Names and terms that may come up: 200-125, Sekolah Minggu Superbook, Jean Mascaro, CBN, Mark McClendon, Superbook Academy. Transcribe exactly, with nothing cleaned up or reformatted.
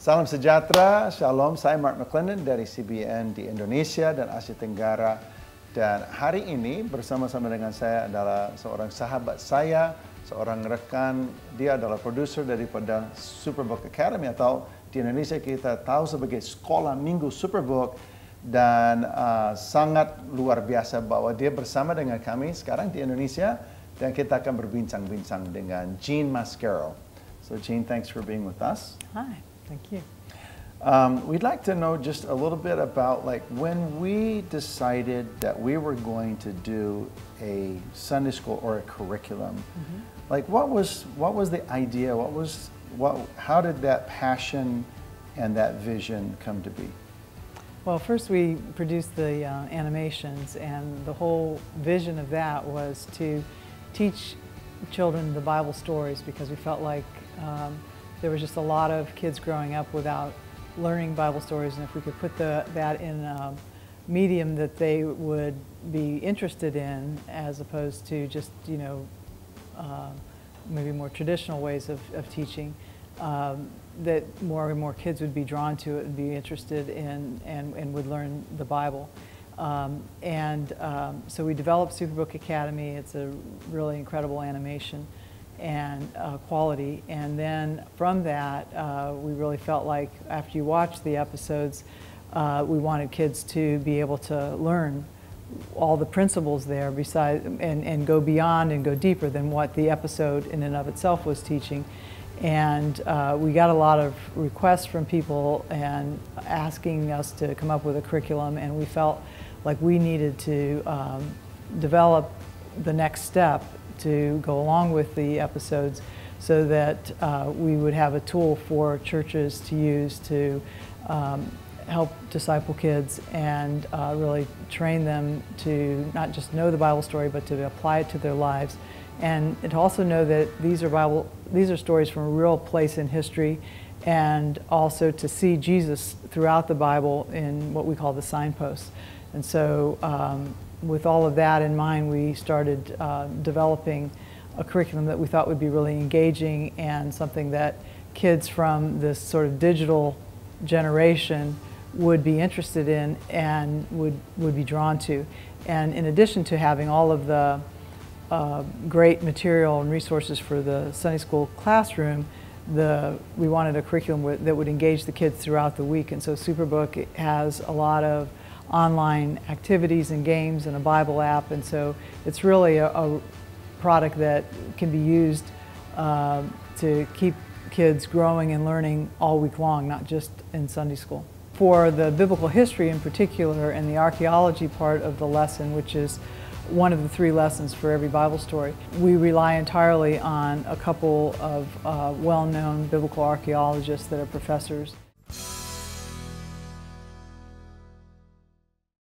Salam sejahtera, shalom. Saya Mark McClendon dari C B N di Indonesia dan Asia Tenggara. Dan hari ini bersama-sama dengan saya adalah seorang sahabat saya, seorang rekan. Dia adalah produser daripada Superbook Academy atau di Indonesia kita tahu sebagai Sekolah Minggu Superbook. Dan uh, sangat luar biasa bahwa dia bersama dengan kami sekarang di Indonesia. Dan kita akan berbincang-bincang dengan Jean Mascaro. So Jean, thanks for being with us. Hi. Thank you. Um, we'd like to know just a little bit about, like, when we decided that we were going to do a Sunday school or a curriculum, mm-hmm. like what was what was the idea? What was what? How did that passion and that vision come to be? Well, first we produced the uh, animations, and the whole vision of that was to teach children the Bible stories because we felt like. Um, There was just a lot of kids growing up without learning Bible stories, and if we could put the, that in a medium that they would be interested in, as opposed to just, you know, uh, maybe more traditional ways of, of teaching, um, that more and more kids would be drawn to it and be interested in and, and would learn the Bible. Um, and um, so we developed Superbook Academy. It's a really incredible animation and uh, quality, and then from that uh, we really felt like after you watched the episodes uh, we wanted kids to be able to learn all the principles there besides and, and go beyond and go deeper than what the episode in and of itself was teaching. And uh, we got a lot of requests from people and asking us to come up with a curriculum, and we felt like we needed to um, develop the next step to go along with the episodes so that uh, we would have a tool for churches to use to um, help disciple kids and uh, really train them to not just know the Bible story but to apply it to their lives, and, and to also know that these are Bible, these are stories from a real place in history, and also to see Jesus throughout the Bible in what we call the signposts. And so um, with all of that in mind, we started uh, developing a curriculum that we thought would be really engaging and something that kids from this sort of digital generation would be interested in and would, would be drawn to. And in addition to having all of the uh, great material and resources for the Sunday school classroom, the, we wanted a curriculum that would engage the kids throughout the week. And so Superbook has a lot of online activities and games and a Bible app, and so it's really a, a product that can be used uh, to keep kids growing and learning all week long, not just in Sunday school. For the biblical history in particular and the archaeology part of the lesson, which is one of the three lessons for every Bible story, we rely entirely on a couple of uh, well-known biblical archaeologists that are professors.